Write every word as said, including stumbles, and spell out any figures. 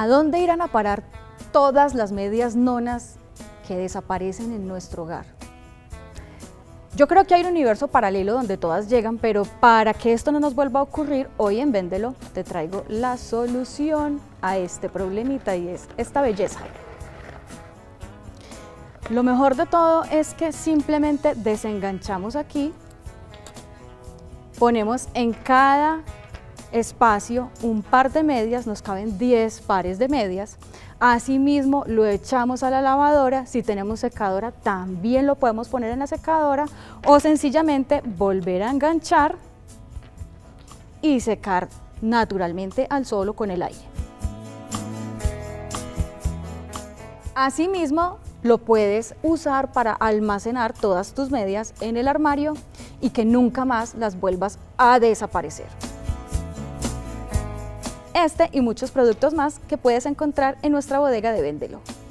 ¿A dónde irán a parar todas las medias nonas que desaparecen en nuestro hogar? Yo creo que hay un universo paralelo donde todas llegan, pero para que esto no nos vuelva a ocurrir, hoy en Venndelo te traigo la solución a este problemita, y es esta belleza. Lo mejor de todo es que simplemente desenganchamos aquí, ponemos en cada espacio un par de medias, nos caben diez pares de medias. Asimismo lo echamos a la lavadora, si tenemos secadora también lo podemos poner en la secadora, o sencillamente volver a enganchar y secar naturalmente al sol con el aire. Asimismo lo puedes usar para almacenar todas tus medias en el armario y que nunca más las vuelvas a desaparecer. Este y muchos productos más que puedes encontrar en nuestra bodega de Venndelo.